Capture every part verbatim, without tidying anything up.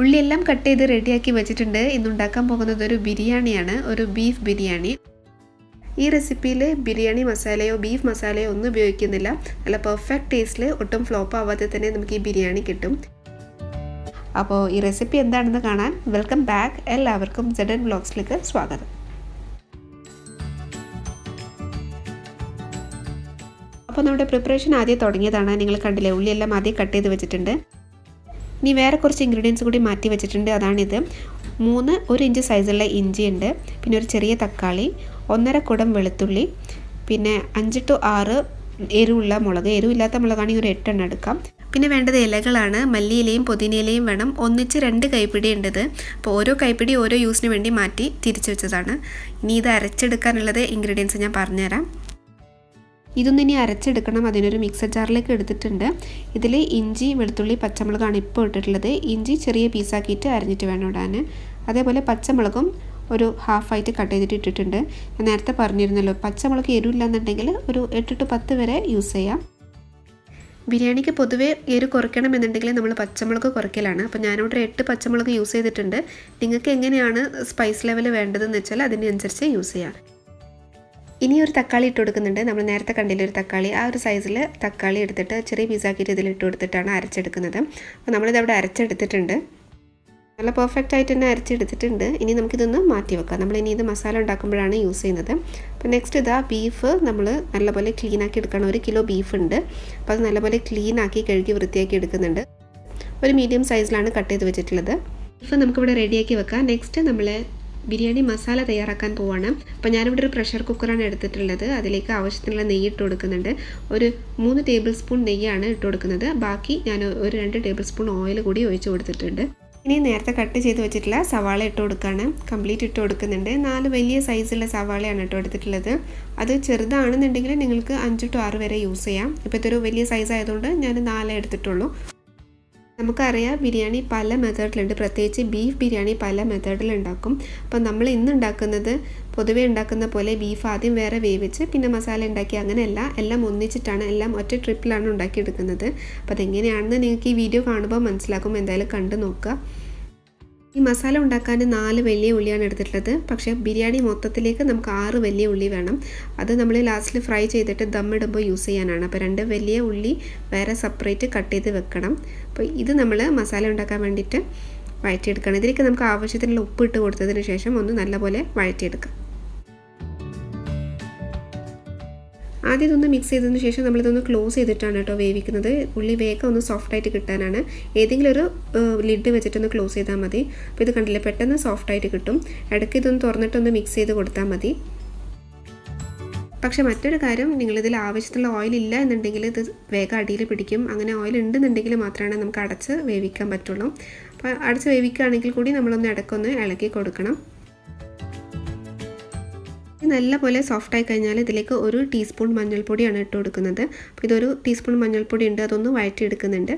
ഉള്ളിയെല്ലാം cut ചെയ്ത് റെഡിയാക്കി വെച്ചിട്ടുണ്ട്. ഇന്ന് ഉണ്ടാക്കാൻ പോകുന്നത് ഒരു ബിരിയാണിയാണ്, ഒരു ബീഫ് ബിരിയാണി. ഈ റെസിപ്പിയിൽ ബിരിയാണി മസാലയോ ബീഫ് മസാലയോ ഒന്നും ഉപയോഗിക്കുന്നില്ല. നല്ല പെർഫെക്റ്റ് ടേസ്റ്റിൽ ഒട്ടും ഫ്ലോപ്പ് ആവാതെ തന്നെ നമുക്ക് ഈ ബിരിയാണി കിട്ടും. അപ്പോൾ ഈ റെസിപ്പി എന്താണെന്ന് കാണാൻ വെൽക്കം ബാക്ക്. എല്ലാവർക്കും സെഡൻ വ്ളോഗ്സിലേക്ക് സ്വാഗതം. അപ്പോൾ നമ്മുടെ പ്രിപ്പറേഷൻ ആദ്യം തുടങ്ങിയതാണ്. നിങ്ങൾ കണ്ടില്ലേ, ഉള്ളിയെല്ലാം ആദ്യം കട്ട് ചെയ്ത് വെച്ചിട്ടുണ്ട്. ഇനി വേറെ കുറച്ച് ഇൻഗ്രീഡിയൻസ് കൂടി മാറ്റി വെച്ചിട്ടുണ്ട്. അതാണിത്. മൂന്ന് ഒരു ഇഞ്ച് സൈസുള്ള ഇഞ്ചി ഉണ്ട്, പിന്നെ ഒരു ചെറിയ തക്കാളി, ഒന്നര കുടം വെളുത്തുള്ളി, പിന്നെ അഞ്ച് ടു ആറ് എരിവുള്ള മുളക്. എരിവില്ലാത്ത മുളകാണെങ്കിൽ ഒരു എട്ടെണ്ണം എടുക്കാം. പിന്നെ വേണ്ടത് ഇലകളാണ്. മല്ലിയിലയും പുതിനയിലയും വേണം. ഒന്നിച്ച് രണ്ട് കൈപ്പിടി ഉണ്ടത്. അപ്പോൾ ഓരോ കൈപ്പിടി ഓരോ യൂസിന് വേണ്ടി മാറ്റി തിരിച്ചു വെച്ചതാണ്. ഇനി ഇത് അരച്ചെടുക്കാനുള്ളത് ഇൻഗ്രീഡിയൻസ് ഞാൻ പറഞ്ഞുതരാം. ഇതൊന്നും ഇനി അരച്ചെടുക്കണം. അതിനൊരു മിക്സർ ജാറിലേക്ക് എടുത്തിട്ടുണ്ട്. ഇതിൽ ഇഞ്ചി വെളുത്തുള്ളി പച്ചമുളകാണ് ഇപ്പോൾ ഇട്ടിട്ടുള്ളത്. ഇഞ്ചി ചെറിയ പീസാക്കിയിട്ട് അരിഞ്ഞിട്ട് വേണം ഇടാൻ. അതേപോലെ പച്ചമുളകും ഒരു ഹാഫായിട്ട് കട്ട് ചെയ്തിട്ട് ഇട്ടിട്ടുണ്ട്. ഞാൻ നേരത്തെ പറഞ്ഞിരുന്നല്ലോ, പച്ചമുളക് എരിവില്ലാന്നുണ്ടെങ്കിൽ ഒരു എട്ട് ടു പത്ത് വരെ യൂസ് ചെയ്യാം. ബിരിയാണിക്ക് പൊതുവേ എരിവ് കുറയ്ക്കണമെന്നുണ്ടെങ്കിൽ നമ്മൾ പച്ചമുളക് കുറയ്ക്കലാണ്. അപ്പോൾ ഞാനിവിടെ എട്ട് പച്ചമുളക് യൂസ് ചെയ്തിട്ടുണ്ട്. നിങ്ങൾക്ക് എങ്ങനെയാണ് സ്പൈസ് ലെവൽ വേണ്ടതെന്ന് വെച്ചാൽ അതിനനുസരിച്ച് യൂസ് ചെയ്യാം. ഇനി ഒരു തക്കാളി ഇട്ട് കൊടുക്കുന്നുണ്ട്. നമ്മൾ നേരത്തെ കണ്ടില്ല ഒരു തക്കാളി, ആ ഒരു സൈസിൽ തക്കാളി എടുത്തിട്ട് ചെറിയ പീസാക്കിയിട്ട് ഇതിലിട്ട് കൊടുത്തിട്ടാണ് അരച്ചെടുക്കുന്നത്. അപ്പോൾ നമ്മളിതവിടെ അരച്ചെടുത്തിട്ടുണ്ട്. നല്ല പെർഫെക്റ്റ് ആയിട്ട് തന്നെ അരച്ചെടുത്തിട്ടുണ്ട്. ഇനി നമുക്കിതൊന്ന് മാറ്റി വെക്കാം. നമ്മളിനി ഇത് മസാല ഉണ്ടാക്കുമ്പോഴാണ് യൂസ് ചെയ്യുന്നത്. അപ്പോൾ നെക്സ്റ്റ് ഇതാ ബീഫ് നമ്മൾ നല്ലപോലെ ക്ലീനാക്കി എടുക്കണം. ഒരു കിലോ ബീഫ് ഉണ്ട്. അപ്പോൾ അത് നല്ലപോലെ ക്ലീനാക്കി കഴുകി വൃത്തിയാക്കി എടുക്കുന്നുണ്ട്. ഒരു മീഡിയം സൈസിലാണ് കട്ട് ചെയ്ത് വെച്ചിട്ടുള്ളത്. ബീഫ് നമുക്കിവിടെ റെഡിയാക്കി വെക്കാം. നെക്സ്റ്റ് നമ്മൾ ബിരിയാണി മസാല തയ്യാറാക്കാൻ പോവാണ്. അപ്പോൾ ഞാനിവിടെ ഒരു പ്രഷർ കുക്കറാണ് എടുത്തിട്ടുള്ളത്. അതിലേക്ക് ആവശ്യത്തിനുള്ള നെയ്യ് ഇട്ട് കൊടുക്കുന്നുണ്ട്. ഒരു മൂന്ന് ടേബിൾ സ്പൂൺ നെയ്യാണ് ഇട്ട് കൊടുക്കുന്നത്. ബാക്കി ഞാൻ ഒരു രണ്ട് ടേബിൾ സ്പൂൺ ഓയിൽ കൂടി ഒഴിച്ചു കൊടുത്തിട്ടുണ്ട്. ഇനി നേരത്തെ കട്ട് ചെയ്ത് വെച്ചിട്ടുള്ള സവാള ഇട്ട് കൊടുക്കുകയാണ്. കംപ്ലീറ്റ് ഇട്ട് കൊടുക്കുന്നുണ്ട്. നാല് വലിയ സൈസുള്ള സവാളയാണ് ഇട്ട് കൊടുത്തിട്ടുള്ളത്. അത് ചെറുതാണെന്നുണ്ടെങ്കിൽ നിങ്ങൾക്ക് അഞ്ച് ടു ആറ് വരെ യൂസ് ചെയ്യാം. ഇപ്പോഴത്തെ ഒരു വലിയ സൈസ് ആയതുകൊണ്ട് ഞാൻ നാലേ എടുത്തിട്ടുള്ളൂ. നമുക്കറിയാം ബിരിയാണി പല മെത്തേഡിലുണ്ട്. പ്രത്യേകിച്ച് ബീഫ് ബിരിയാണി പല മെത്തേഡിലുണ്ടാക്കും. അപ്പോൾ നമ്മൾ ഇന്നുണ്ടാക്കുന്നത് പൊതുവേ ഉണ്ടാക്കുന്ന പോലെ ബീഫ് ആദ്യം വേറെ വേവിച്ച് പിന്നെ മസാല ഉണ്ടാക്കി അങ്ങനെയല്ല, എല്ലാം ഒന്നിച്ചിട്ടാണ്, എല്ലാം ഒറ്റ ട്രിപ്പിലാണ് ഉണ്ടാക്കിയെടുക്കുന്നത്. അപ്പോൾ അതെങ്ങനെയാണെന്ന് നിങ്ങൾക്ക് ഈ വീഡിയോ കാണുമ്പോൾ മനസ്സിലാക്കും. എന്തായാലും കണ്ടു നോക്കുക. ഈ മസാല ഉണ്ടാക്കാൻ നാല് വലിയ ഉള്ളിയാണ് എടുത്തിട്ടുള്ളത്. പക്ഷേ ബിരിയാണി മൊത്തത്തിലേക്ക് നമുക്ക് ആറ് വലിയ ഉള്ളി വേണം. അത് നമ്മൾ ലാസ്റ്റിൽ ഫ്രൈ ചെയ്തിട്ട് ദമ്മിടുമ്പോൾ യൂസ് ചെയ്യാനാണ്. അപ്പോൾ രണ്ട് വലിയ ഉള്ളി വേറെ സെപ്പറേറ്റ് കട്ട് ചെയ്ത് വെക്കണം. അപ്പോൾ ഇത് നമ്മൾ മസാല ഉണ്ടാക്കാൻ വേണ്ടിയിട്ട് വഴറ്റിയെടുക്കണം. ഇതിലേക്ക് നമുക്ക് ആവശ്യത്തിനുള്ള ഉപ്പ് ഇട്ട് കൊടുത്തതിന് ശേഷം ഒന്ന് നല്ലപോലെ വഴറ്റിയെടുക്കാം. ആദ്യം ഇതൊന്ന് മിക്സ് ചെയ്തതിന് ശേഷം നമ്മളിതൊന്ന് ക്ലോസ് ചെയ്തിട്ടാണ് കേട്ടോ വേവിക്കുന്നത്. ഉള്ളി വേഗം ഒന്ന് സോഫ്റ്റായിട്ട് കിട്ടാനാണ്. ഏതെങ്കിലും ഒരു ലിഡ് വെച്ചിട്ടൊന്ന് ക്ലോസ് ചെയ്താൽ മതി. അപ്പോൾ ഇത് കണ്ടില്ലേ, പെട്ടെന്ന് സോഫ്റ്റായിട്ട് കിട്ടും. ഇടയ്ക്ക് ഇതൊന്ന് തുറന്നിട്ടൊന്ന് മിക്സ് ചെയ്ത് കൊടുത്താൽ മതി. പക്ഷേ മറ്റൊരു കാര്യം, നിങ്ങളിതിൽ ആവശ്യത്തിലുള്ള ഓയിൽ ഇല്ല എന്നുണ്ടെങ്കിൽ ഇത് വേഗം അടിയിൽ പിടിക്കും. അങ്ങനെ ഓയിൽ ഉണ്ടെന്നുണ്ടെങ്കിൽ മാത്രമാണ് നമുക്ക് അടച്ച് വേവിക്കാൻ പറ്റുള്ളൂ. അപ്പോൾ അടച്ച് വേവിക്കുകയാണെങ്കിൽ കൂടി നമ്മളൊന്ന് ഇടയ്ക്കൊന്ന് ഇളക്കി കൊടുക്കണം. നല്ലപോലെ സോഫ്റ്റായി കഴിഞ്ഞാൽ ഇതിലേക്ക് ഒരു ടീസ്പൂൺ മഞ്ഞൾപ്പൊടിയാണ് ഇട്ട് കൊടുക്കുന്നത്. അപ്പോൾ ഇതൊരു ടീസ്പൂൺ മഞ്ഞൾപ്പൊടി ഉണ്ട്. അതൊന്ന് വഴറ്റിയെടുക്കുന്നുണ്ട്.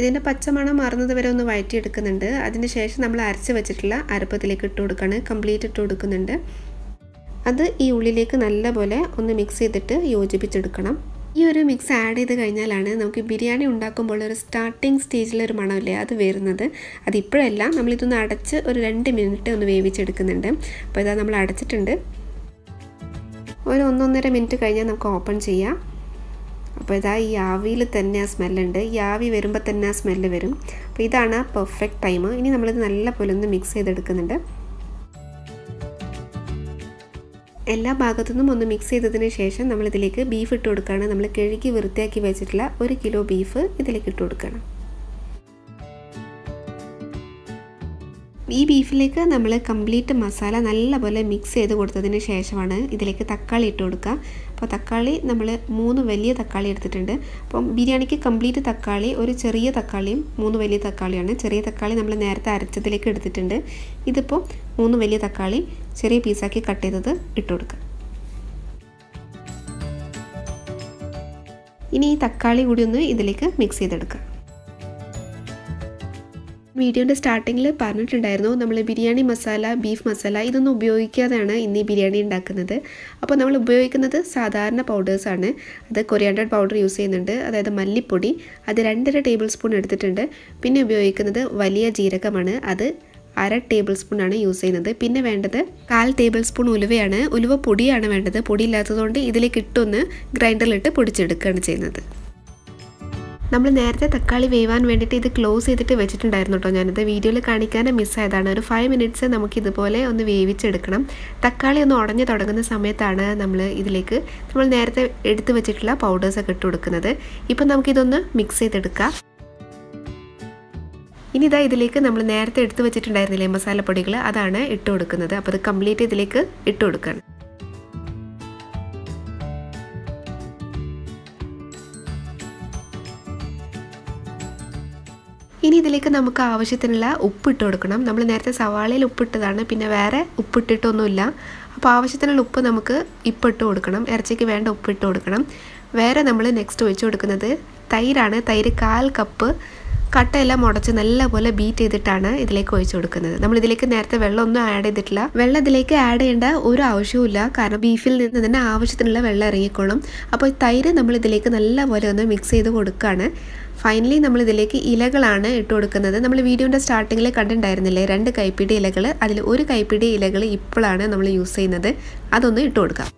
ഇതിൻ്റെ പച്ചമണം മാറുന്നത് വരെ ഒന്ന് വഴറ്റിയെടുക്കുന്നുണ്ട്. അതിന് ശേഷം നമ്മൾ അരച്ച് വെച്ചിട്ടുള്ള അരപ്പത്തിലേക്ക് ഇട്ട് കൊടുക്കുകയാണ്. കംപ്ലീറ്റ് ഇട്ട് കൊടുക്കുന്നുണ്ട്. അത് ഈ ഉള്ളിലേക്ക് നല്ലപോലെ ഒന്ന് മിക്സ് ചെയ്തിട്ട് യോജിപ്പിച്ചെടുക്കണം. ഈ ഒരു മിക്സ് ആഡ് ചെയ്ത് കഴിഞ്ഞാലാണ് നമുക്ക് ബിരിയാണി ഉണ്ടാക്കുമ്പോൾ ഒരു സ്റ്റാർട്ടിങ് സ്റ്റേജിലൊരു മണമില്ലേ, അത് വരുന്നത്. അതിപ്പോഴല്ല, നമ്മളിതൊന്ന് അടച്ച് ഒരു രണ്ട് മിനിറ്റ് ഒന്ന് വേവിച്ചെടുക്കുന്നുണ്ട്. അപ്പോൾ ഇതാ നമ്മൾ അടച്ചിട്ടുണ്ട്. ഒരു ഒന്നൊന്നര മിനിറ്റ് കഴിഞ്ഞാൽ നമുക്ക് ഓപ്പൺ ചെയ്യാം. അപ്പോൾ ഇതാ ഈ ആവിയിൽ തന്നെ ആ സ്മെല്ലുണ്ട്. ഈ ആവി വരുമ്പോൾ തന്നെ ആ സ്മെല്ല് വരും. അപ്പോൾ ഇതാണ് പെർഫെക്റ്റ് ടൈം. ഇനി നമ്മളിത് നല്ലപോലെ ഒന്ന് മിക്സ് ചെയ്തെടുക്കുന്നുണ്ട്. എല്ലാ ഭാഗത്തു നിന്നും ഒന്ന് മിക്സ് ചെയ്തതിന് ശേഷം നമ്മളിതിലേക്ക് ബീഫ് ഇട്ട് കൊടുക്കുകയാണ്. നമ്മൾ കഴുകി വൃത്തിയാക്കി വെച്ചിട്ടുള്ള ഒരു കിലോ ബീഫ് ഇതിലേക്ക് ഇട്ട് കൊടുക്കുകയാണ്. ഈ ബീഫിലേക്ക് നമ്മൾ കംപ്ലീറ്റ് മസാല നല്ലപോലെ മിക്സ് ചെയ്ത് കൊടുത്തതിന് ശേഷമാണ് ഇതിലേക്ക് തക്കാളി ഇട്ട് കൊടുക്കുക. അപ്പോൾ തക്കാളി നമ്മൾ മൂന്ന് വലിയ തക്കാളി എടുത്തിട്ടുണ്ട്. അപ്പം ബിരിയാണിക്ക് കംപ്ലീറ്റ് തക്കാളി, ഒരു ചെറിയ തക്കാളിയും മൂന്ന് വലിയ തക്കാളിയാണ്. ചെറിയ തക്കാളി നമ്മൾ നേരത്തെ അരച്ചതിലേക്ക് എടുത്തിട്ടുണ്ട്. ഇതിപ്പോൾ മൂന്ന് വലിയ തക്കാളി ചെറിയ പീസാക്കി കട്ട് ചെയ്തത് ഇട്ട് കൊടുക്കുക. ഇനി ഈ തക്കാളി കൂടി ഒന്ന് ഇതിലേക്ക് മിക്സ് ചെയ്തെടുക്കുക. Video starting le parnit undirno, nammal biryani masala, beef masala, idannu upayogikkathaana inni biryani undaakkunnathu. Appo nammal upayogikkathu sadharana powders aanu. Adu coriander powder use cheyyunnundu, adayathu mallipodi, adu two point five tablespoon edutittundu. Pinne upayogikkathu valiya jeeragamanu, adu one point five tablespoon ആണ് use ചെയ്യുന്നത്. പിന്നെ വേണ്ടത് one point five tablespoon ഉലുവയാണ്. ഉലുവ പൊടിയാണ് വേണ്ടത്. പൊടി ഇല്ലാത്തതുകൊണ്ട് ഇതിലേക്ക് ഇട്ടൊന്ന് ഗ്രൈൻഡറിൽ ഇട്ട് പൊടിച്ചെടുക്കുകയാണ് ചെയ്യുന്നത്. നമ്മൾ നേരത്തെ തക്കാളി വേവാൻ വേണ്ടിട്ട് ഇത് ക്ലോസ് ചെയ്തിട്ട് വെച്ചിട്ടുണ്ടായിരുന്നു ട്ടോ. ഞാൻ ഇത് വീഡിയോയിൽ കാണിക്കാൻ മിസ് ആയതാണ്. ഒരു five മിനിറ്റ്സ് നമുക്ക് ഇതുപോലെ ഒന്ന് വേവിച്ചെടുക്കണം. തക്കാളി ഒന്ന് ഉടഞ്ഞു തുടങ്ങുന്ന സമയത്താണ് നമ്മൾ ഇതിലേക്ക് നമ്മൾ നേരത്തെ എടുത്തു വെച്ചിട്ടുള്ള പൗഡേഴ്സ് ഒക്കെ ഇട്ട് കൊടുക്കുന്നത്. ഇപ്പോൾ നമുക്ക് ഇതൊന്ന് മിക്സ് ചെയ്തെടുക്കാം. In this case, we will add the masala podicle, that is it. Now, we will complete it. ഇനി ഇതിലേക്ക് നമുക്ക് ആവശ്യത്തിനുള്ള ഉപ്പ് ഇട്ട് കൊടുക്കണം. നമ്മൾ നേരത്തെ സവാളയിൽ ഉപ്പ് ഇട്ടതാണ്, പിന്നെ വേറെ ഉപ്പ് ഇട്ടിട്ടൊന്നുമില്ല. അപ്പോൾ ആവശ്യത്തിനുള്ള ഉപ്പ് നമുക്ക് ഇപ്പ ഇട്ട് കൊടുക്കണം. ഇറച്ചിക്ക് വേണ്ട ഉപ്പ് ഇട്ട് കൊടുക്കണം. വേറെ നമ്മൾ നെക്സ്റ്റ് ഒഴിച്ചു കൊടുക്കുന്നത് തൈരാണ്. തൈര് കാൽ കപ്പ് കട്ടയെല്ലാം മുടച്ച് നല്ലപോലെ ബീറ്റ് ചെയ്തിട്ടാണ് ഇതിലേക്ക് ഒഴിച്ചു കൊടുക്കുന്നത്. നമ്മൾ ഇതിലേക്ക് നേരത്തെ വെള്ളമൊന്നും ആഡ് ചെയ്തിട്ടില്ല. വെള്ളം ഇതിലേക്ക് ആഡ് ചെയ്യേണ്ട ഒരു ആവശ്യവുമില്ല, കാരണം ബീഫിൽ നിന്ന് തന്നെ ആവശ്യത്തിനുള്ള വെള്ളം ഇറങ്ങിക്കോളും. അപ്പോൾ ഈ തൈര് നമ്മൾ ഇതിലേക്ക് നല്ലപോലെ ഒന്ന് മിക്സ് ചെയ്ത് കൊടുക്കുകയാണ്. ഫൈനലി നമ്മൾ ഇതിലേക്ക് ഇലകളാണ് ഇട്ട് കൊടുക്കുന്നത്. നമ്മൾ വീഡിയോയുടെ സ്റ്റാർട്ടിങ്ങിൽ കണ്ടിട്ടുണ്ടായിരുന്നില്ലേ, രണ്ട് കൈപ്പിടി ഇലകൾ, അതിൽ ഒരു കൈപ്പിടി ഇലകൾ ഇപ്പോഴാണ് നമ്മൾ യൂസ് ചെയ്യുന്നത്. അതൊന്ന് ഇട്ട് കൊടുക്കാം.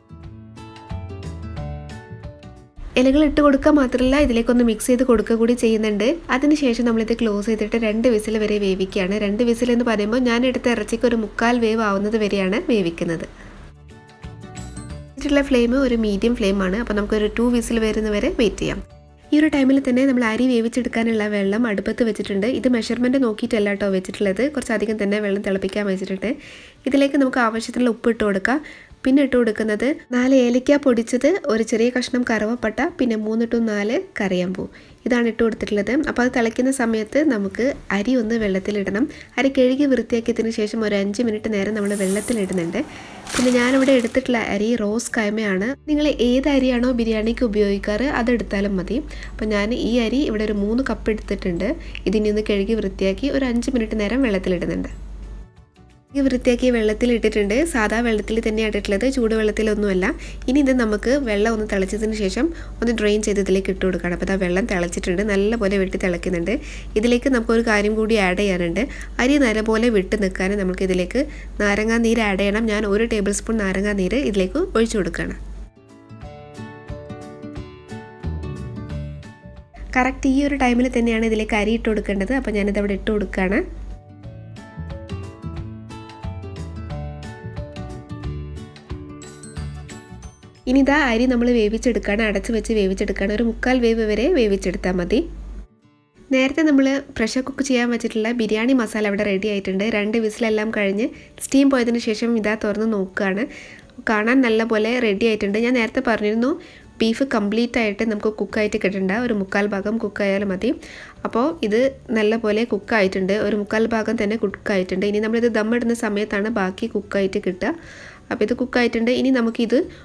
ഇലകൾ ഇട്ട് കൊടുക്കുക മാത്രമല്ല, ഇതിലേക്കൊന്ന് മിക്സ് ചെയ്ത് കൊടുക്കുക കൂടി ചെയ്യുന്നുണ്ട്. അതിനുശേഷം നമ്മളിത് ക്ലോസ് ചെയ്തിട്ട് രണ്ട് വിസിൽ വരെ വേവിക്കുകയാണ്. രണ്ട് വിസിൽ എന്ന് പറയുമ്പോൾ ഞാൻ എടുത്ത ഇറച്ചിക്ക് ഒരു മുക്കാൽ വേവ് ആവുന്നത് വരെയാണ് വേവിക്കുന്നത്. ഇതിലുള്ള ഫ്ലെയിം ഒരു മീഡിയം ഫ്ലെയിമാണ്. അപ്പോൾ നമുക്കൊരു ടു വിസിൽ വരുന്നവരെ വെയിറ്റ് ചെയ്യാം. ഈ ഒരു ടൈമിൽ തന്നെ നമ്മൾ അരി വേവിച്ചെടുക്കാനുള്ള വെള്ളം അടുപ്പത്ത് വെച്ചിട്ടുണ്ട്. ഇത് മെഷർമെൻറ്റ് നോക്കിയിട്ടല്ല കേട്ടോ വെച്ചിട്ടുള്ളത്, കുറച്ചധികം തന്നെ വെള്ളം തിളപ്പിക്കാൻ വെച്ചിട്ടുണ്ട്. ഇതിലേക്ക് നമുക്ക് ആവശ്യത്തിലുള്ള ഉപ്പ് ഇട്ട് കൊടുക്കാം. പിന്നെ ഇട്ട് കൊടുക്കുന്നത് നാല് ഏലയ്ക്ക പൊടിച്ചത്, ഒരു ചെറിയ കഷ്ണം കറുവപ്പട്ട, പിന്നെ മൂന്ന് ടു നാല് കറിയമ്പൂ, ഇതാണ് ഇട്ട് കൊടുത്തിട്ടുള്ളത്. അപ്പോൾ അത് തിളയ്ക്കുന്ന സമയത്ത് നമുക്ക് അരി ഒന്ന് വെള്ളത്തിലിടണം. അരി കഴുകി വൃത്തിയാക്കിയതിന് ശേഷം ഒരു അഞ്ച് മിനിറ്റ് നേരം നമ്മൾ വെള്ളത്തിലിടുന്നുണ്ട്. പിന്നെ ഞാനിവിടെ എടുത്തിട്ടുള്ള അരി റോസ് കൈമയാണ്. നിങ്ങൾ ഏത് അരിയാണോ ബിരിയാണിക്ക് ഉപയോഗിക്കാറ് അതെടുത്താലും മതി. അപ്പോൾ ഞാൻ ഈ അരി ഇവിടെ ഒരു മൂന്ന് കപ്പ് എടുത്തിട്ടുണ്ട്. ഇതിനെ ഒന്ന് കഴുകി വൃത്തിയാക്കി ഒരു അഞ്ച് മിനിറ്റ് നേരം വെള്ളത്തിലിടുന്നുണ്ട്. ഈ വൃത്തിയാക്കിയ വെള്ളത്തിൽ ഇട്ടിട്ടുണ്ട്. സാധാ വെള്ളത്തിൽ തന്നെയാണ് ഇട്ടിട്ടുള്ളത്, ചൂടുവെള്ളത്തിലൊന്നുമല്ല. ഇനി ഇത് നമുക്ക് വെള്ളം ഒന്ന് തിളച്ചതിന് ശേഷം ഒന്ന് ഡ്രെയിൻ ചെയ്ത് ഇതിലേക്ക് ഇട്ട് കൊടുക്കണം. അപ്പോൾ ആ വെള്ളം തിളച്ചിട്ടുണ്ട്, നല്ലപോലെ വെട്ടി തിളയ്ക്കുന്നുണ്ട്. ഇതിലേക്ക് നമുക്കൊരു കാര്യം കൂടി ആഡ് ചെയ്യാനുണ്ട്. അരി നല്ലപോലെ വിട്ട് നിൽക്കാൻ നമുക്ക് ഇതിലേക്ക് നാരങ്ങാ നീര് ആഡ് ചെയ്യണം. ഞാൻ ഒരു ടേബിൾ സ്പൂൺ നാരങ്ങാ നീര് ഇതിലേക്ക് ഒഴിച്ചു കൊടുക്കണം. കറക്റ്റ് ഈ ഒരു ടൈമിൽ തന്നെയാണ് ഇതിലേക്ക് അരി ഇട്ട് കൊടുക്കേണ്ടത്. അപ്പോൾ ഞാനിത് അവിടെ ഇട്ട് കൊടുക്കുകയാണ്. ഇനി ഇതാ അരി നമ്മൾ വേവിച്ചെടുക്കുകയാണ്. അടച്ച് വെച്ച് വേവിച്ചെടുക്കുകയാണ്. ഒരു മുക്കാൽ വേവ് വരെ വേവിച്ചെടുത്താൽ മതി. നേരത്തെ നമ്മൾ പ്രഷർ കുക്ക് ചെയ്യാൻ വെച്ചിട്ടുള്ള ബിരിയാണി മസാല ഇവിടെ റെഡി ആയിട്ടുണ്ട്. രണ്ട് വിസിലെല്ലാം കഴിഞ്ഞ് സ്റ്റീം പോയതിന് ശേഷം ഇതാ തുറന്ന് നോക്കുകയാണ്. കാണാൻ നല്ലപോലെ റെഡി ആയിട്ടുണ്ട്. ഞാൻ നേരത്തെ പറഞ്ഞിരുന്നു ബീഫ് കംപ്ലീറ്റ് ആയിട്ട് നമുക്ക് കുക്കായിട്ട് കിട്ടണ്ട, ഒരു മുക്കാൽ ഭാഗം കുക്കായാലും മതി. അപ്പോൾ ഇത് നല്ലപോലെ കുക്കായിട്ടുണ്ട്, ഒരു മുക്കാൽ ഭാഗം തന്നെ കുക്കായിട്ടുണ്ട്. ഇനി നമ്മളിത് ദമ്മിടുന്ന സമയത്താണ് ബാക്കി കുക്കായിട്ട് കിട്ടുക. അപ്പോൾ ഇത് കുക്കായിട്ടുണ്ട്. ഇനി നമുക്കിത്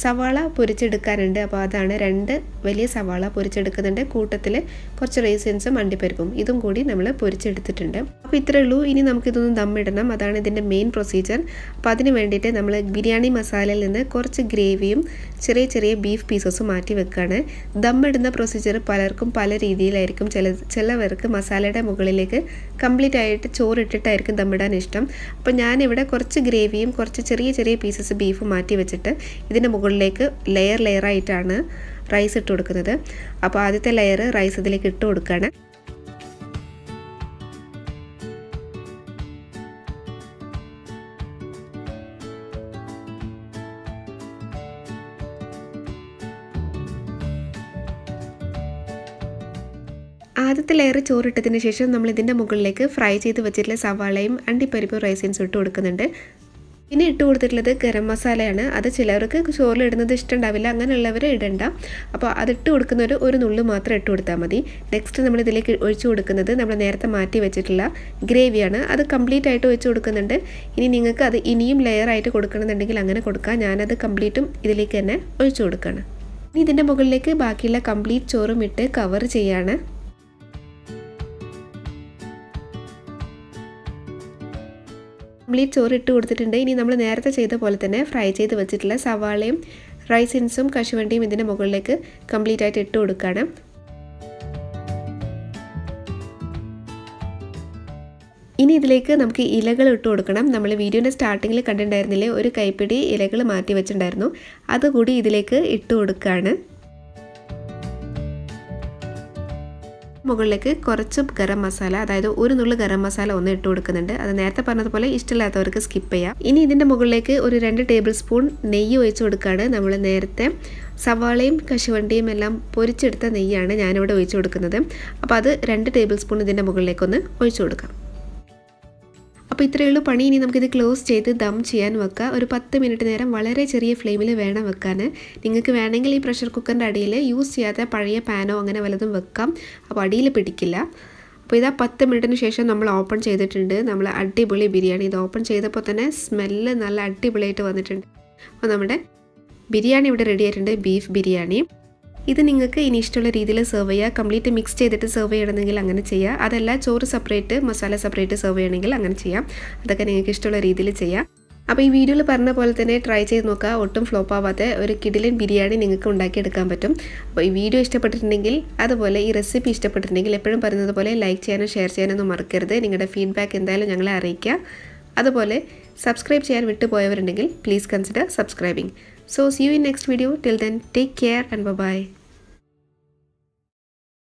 സവാള പൊരിച്ചെടുക്കാനുണ്ട്. അപ്പോൾ അതാണ് രണ്ട് വലിയ സവാള പൊരിച്ചെടുക്കുന്നുണ്ട്. കൂട്ടത്തിൽ കുറച്ച് റൈസൻസും അണ്ടിപ്പരിപ്പും ഇതും കൂടി നമ്മൾ പൊരിച്ചെടുത്തിട്ടുണ്ട്. അപ്പോൾ ഇത്രയേ ഉള്ളൂ. ഇനി നമുക്കിതൊന്ന് ദമ്മിടണം. അതാണ് ഇതിൻ്റെ മെയിൻ പ്രൊസീജിയർ. അപ്പോൾ അതിന് വേണ്ടിയിട്ട് നമ്മൾ ബിരിയാണി മസാലയിൽ നിന്ന് കുറച്ച് ഗ്രേവിയും ചെറിയ ചെറിയ ബീഫ് പീസസും മാറ്റി വെക്കുകയാണ്. ദമ്മിടുന്ന പ്രൊസീജിയർ പലർക്കും പല രീതിയിലായിരിക്കും. ചില ചിലവർക്ക് മസാലയുടെ മുകളിലേക്ക് കംപ്ലീറ്റ് ആയിട്ട് ചോറിട്ടിട്ടായിരിക്കും ദമ്മിടാൻ ഇഷ്ടം. അപ്പോൾ ഞാനിവിടെ കുറച്ച് ഗ്രേവിയും കുറച്ച് ചെറിയ ചെറിയ പീസസ് ബീഫും മാറ്റി വെച്ചിട്ട് ഇതിൻ്റെ മുകളിലേക്ക് ലെയർ ലെയറായിട്ടാണ് റൈസ് ഇട്ട് കൊടുക്കുന്നത്. അപ്പോൾ ആദ്യത്തെ ലെയർ റൈസ് ഇതിലേക്ക് ഇട്ട് കൊടുക്കുകയാണ്. ആദ്യത്തെ ലെയർ ചോറ് ഇട്ടതിന് ശേഷം നമ്മൾ ഇതിന്റെ മുകളിലേക്ക് ഫ്രൈ ചെയ്തു വെച്ചിട്ടുള്ള സവാളയും അണ്ടിപ്പരിപ്പും റൈസിൻസും ഇട്ട് കൊടുക്കുന്നുണ്ട്. ഇനി ഇട്ട് കൊടുത്തിട്ടുള്ളത് ഗരം മസാലയാണ്. അത് ചിലവർക്ക് ചോറിൽ ഇടുന്നത് ഇഷ്ടമുണ്ടാവില്ല, അങ്ങനെയുള്ളവർ ഇടണ്ട. അപ്പോൾ അതിട്ട് കൊടുക്കുന്നവർ ഒരു നുള്ളു മാത്രം ഇട്ട് കൊടുത്താൽ മതി. നെക്സ്റ്റ് നമ്മൾ ഇതിലേക്ക് ഒഴിച്ചു കൊടുക്കുന്നത് നമ്മൾ നേരത്തെ മാറ്റി വെച്ചിട്ടുള്ള ഗ്രേവിയാണ്. അത് കംപ്ലീറ്റ് ആയിട്ട് ഒഴിച്ചു കൊടുക്കുന്നുണ്ട്. ഇനി നിങ്ങൾക്ക് അത് ഇനിയും ലെയർ ആയിട്ട് കൊടുക്കണമെന്നുണ്ടെങ്കിൽ അങ്ങനെ കൊടുക്കാം. ഞാനത് കംപ്ലീറ്റും ഇതിലേക്ക് തന്നെ ഒഴിച്ചു കൊടുക്കുകയാണ്. ഇനി ഇതിൻ്റെ മുകളിലേക്ക് ബാക്കിയുള്ള കംപ്ലീറ്റ് ചോറും ഇട്ട് കവർ ചെയ്യാണ്. കംപ്ലീറ്റ് ചോറ് ഇട്ട് കൊടുത്തിട്ടുണ്ട്. ഇനി നമ്മൾ നേരത്തെ ചെയ്ത പോലെ തന്നെ ഫ്രൈ ചെയ്ത് വെച്ചിട്ടുള്ള സവാളയും റൈസിൻസും കശുവണ്ടിയും ഇതിൻ്റെ മുകളിലേക്ക് കംപ്ലീറ്റ് ആയിട്ട് ഇട്ട് കൊടുക്കുകയാണ്. ഇനി ഇതിലേക്ക് നമുക്ക് ഇലകൾ ഇട്ട് കൊടുക്കണം. നമ്മൾ വീഡിയോൻ്റെ സ്റ്റാർട്ടിങ്ങിൽ കണ്ടിട്ടുണ്ടായിരുന്നില്ലേ, ഒരു കൈപ്പിടി ഇലകൾ മാറ്റി വെച്ചിട്ടുണ്ടായിരുന്നു, അതുകൂടി ഇതിലേക്ക് ഇട്ട് കൊടുക്കുകയാണ്. മുകളിലേക്ക് കുറച്ച് ഗരം മസാല, അതായത് ഒരു നുള്ളു ഗരം മസാല ഒന്ന് ഇട്ട് കൊടുക്കുന്നുണ്ട്. അത് നേരത്തെ പറഞ്ഞതുപോലെ ഇഷ്ടമില്ലാത്തവർക്ക് സ്കിപ്പ് ചെയ്യാം. ഇനി ഇതിൻ്റെ മുകളിലേക്ക് ഒരു രണ്ട് ടേബിൾ സ്പൂൺ നെയ്യ് ഒഴിച്ച് കൊടുക്കുകയാണ്. നമ്മൾ നേരത്തെ സവാളയും കശുവണ്ടിയും എല്ലാം പൊരിച്ചെടുത്ത നെയ്യാണ് ഞാനിവിടെ ഒഴിച്ചു കൊടുക്കുന്നത്. അപ്പോൾ അത് രണ്ട് ടേബിൾ സ്പൂൺ ഇതിൻ്റെ മുകളിലേക്കൊന്ന് ഒഴിച്ചു കൊടുക്കാം. അപ്പോൾ ഇത്രയേ ഉള്ളൂ പണി. ഇനി നമുക്കിത് ക്ലോസ് ചെയ്ത് ദം ചെയ്യാൻ വെക്കാം. ഒരു പത്ത് മിനിറ്റ് നേരം വളരെ ചെറിയ ഫ്ലെയിമിൽ വേണം വെക്കാൻ. നിങ്ങൾക്ക് വേണമെങ്കിൽ ഈ പ്രഷർ കുക്കറിൻ്റെ അടിയിൽ യൂസ് ചെയ്യാത്ത പഴയ പാനോ അങ്ങനെ വല്ലതും വെക്കാം, അപ്പോൾ അടിയിൽ പിടിക്കില്ല. അപ്പോൾ ഇതാ പത്ത് മിനിറ്റിന് ശേഷം നമ്മൾ ഓപ്പൺ ചെയ്തിട്ടുണ്ട്. നമ്മൾ അടിപൊളി ബിരിയാണി, ഇത് ഓപ്പൺ ചെയ്തപ്പോൾ തന്നെ സ്മെല്ല് നല്ല അടിപൊളിയായിട്ട് വന്നിട്ടുണ്ട്. അപ്പോൾ നമ്മുടെ ബിരിയാണി ഇവിടെ റെഡി ആയിട്ടുണ്ട്, ബീഫ് ബിരിയാണി. ഇത് നിങ്ങൾക്ക് ഇനി ഇഷ്ടമുള്ള രീതിയിൽ സെർവ് ചെയ്യുക. കംപ്ലീറ്റ് മിക്സ് ചെയ്തിട്ട് സെർവ് ചെയ്യണമെങ്കിൽ അങ്ങനെ ചെയ്യുക. അതല്ല ചോറ് സെപ്പറേറ്റ് മസാല സെപ്പറേറ്റ് സെർവ് ചെയ്യണമെങ്കിൽ അങ്ങനെ ചെയ്യാം. അതൊക്കെ നിങ്ങൾക്ക് ഇഷ്ടമുള്ള രീതിയിൽ ചെയ്യാം. അപ്പോൾ ഈ വീഡിയോയിൽ പറഞ്ഞ പോലെ തന്നെ ട്രൈ ചെയ്ത് നോക്കുക. ഒട്ടും ഫ്ലോപ്പ് ആവാത്ത ഒരു കിടിലൻ ബിരിയാണി നിങ്ങൾക്ക് ഉണ്ടാക്കിയെടുക്കാൻ പറ്റും. അപ്പോൾ ഈ വീഡിയോ ഇഷ്ടപ്പെട്ടിട്ടുണ്ടെങ്കിൽ, അതുപോലെ ഈ റെസിപ്പി ഇഷ്ടപ്പെട്ടിട്ടുണ്ടെങ്കിൽ, എപ്പോഴും പറയുന്നത് പോലെ ലൈക്ക് ചെയ്യാനും ഷെയർ ചെയ്യാനൊന്നും മറക്കരുത്. നിങ്ങളുടെ ഫീഡ്ബാക്ക് എന്തായാലും ഞങ്ങളെ അറിയിക്കുക. അതുപോലെ സബ്സ്ക്രൈബ് ചെയ്യാൻ വിട്ടുപോയവരുണ്ടെങ്കിൽ please consider subscribing. So see you in next video. Till then, take care and bye-bye.